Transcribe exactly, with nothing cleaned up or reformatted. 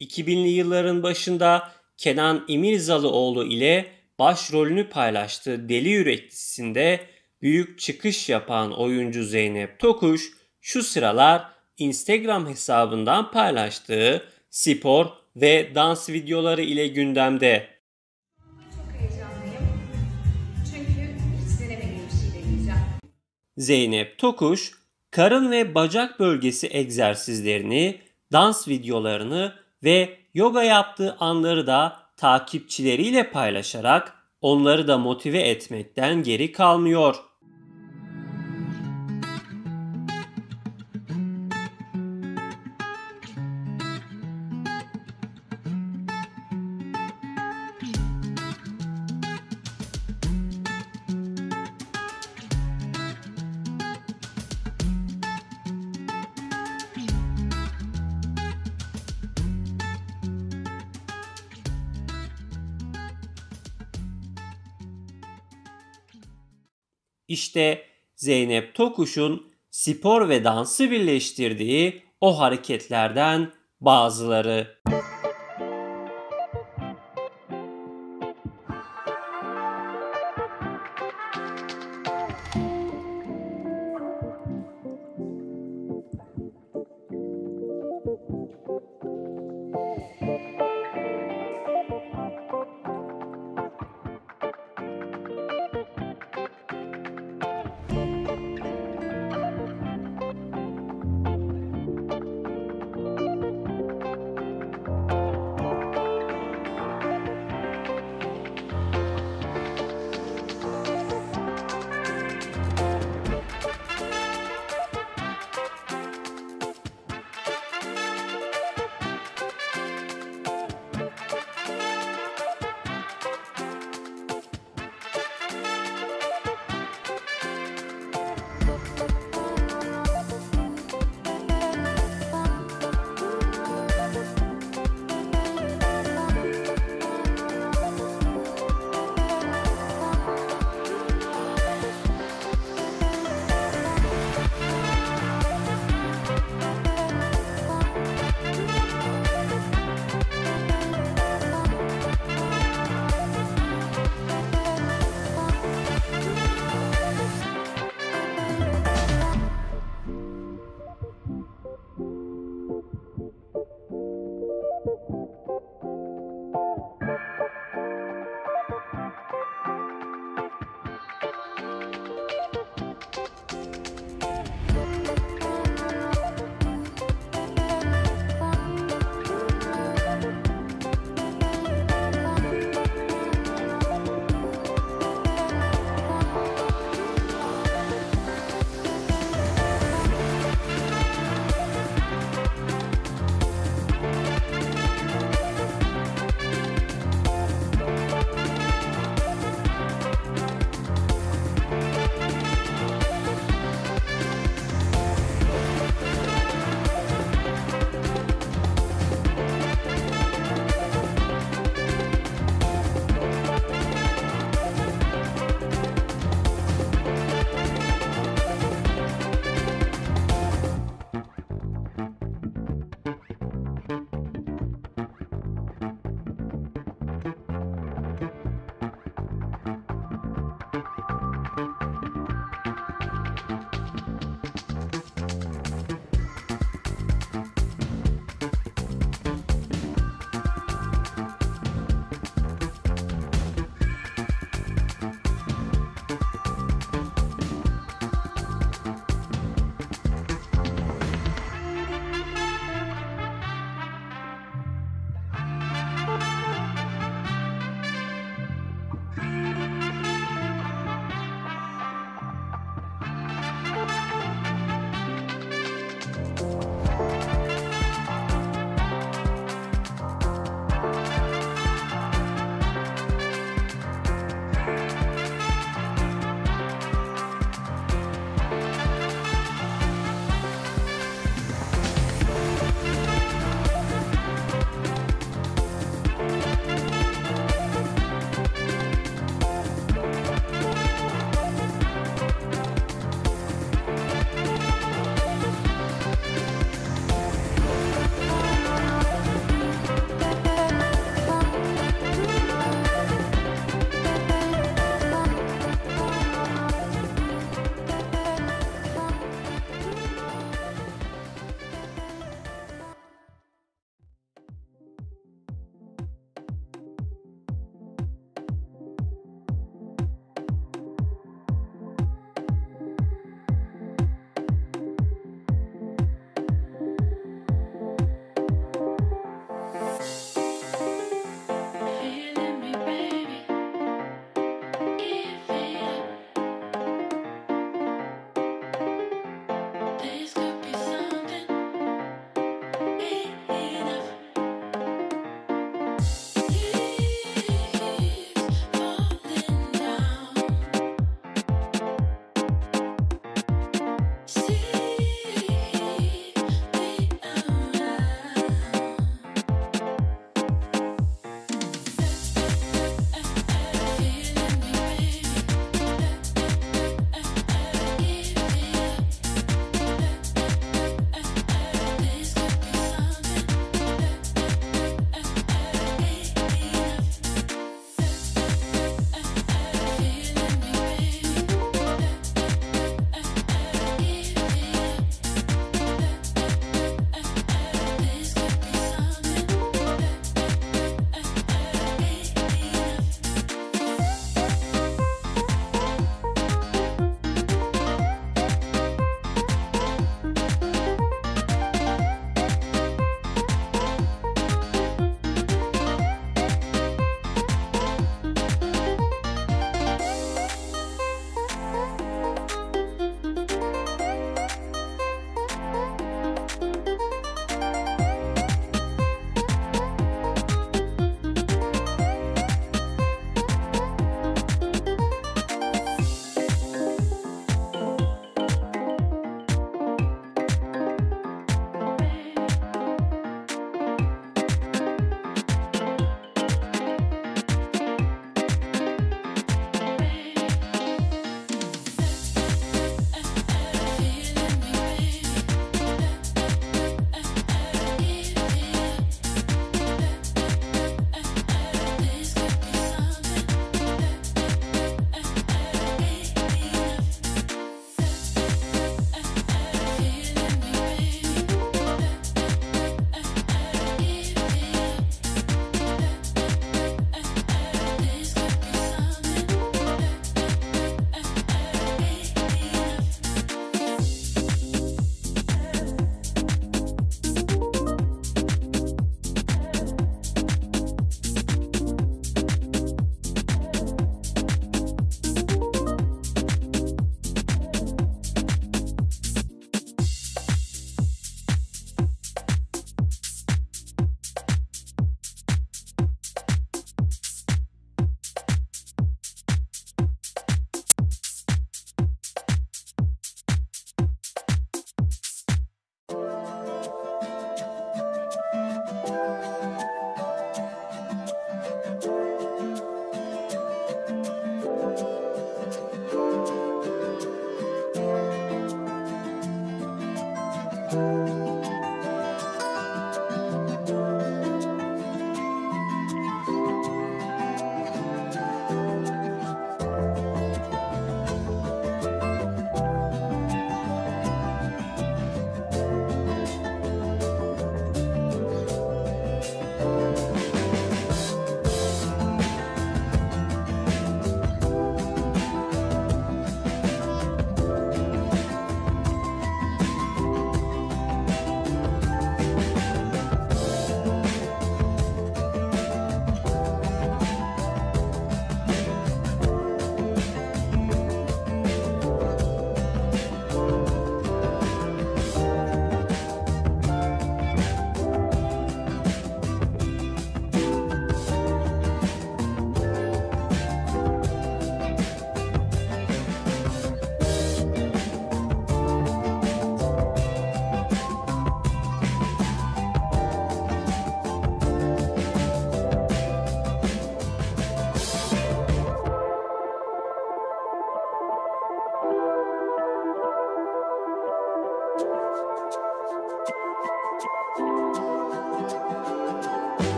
iki binli yılların başında Kenan İmirzalıoğlu ile başrolünü paylaştığı Deli Yürek dizisinde büyük çıkış yapan oyuncu Zeynep Tokuş şu sıralar Instagram hesabından paylaştığı spor ve dans videoları ile gündemde. Çok heyecanlıyım. Çünkü hiç denemediğim bir şey deneyeceğim. Zeynep Tokuş, karın ve bacak bölgesi egzersizlerini, dans videolarını ve yoga yaptığı anları da takipçileriyle paylaşarak onları da motive etmekten geri kalmıyor. İşte Zeynep Tokuş'un spor ve dansı birleştirdiği o hareketlerden bazıları.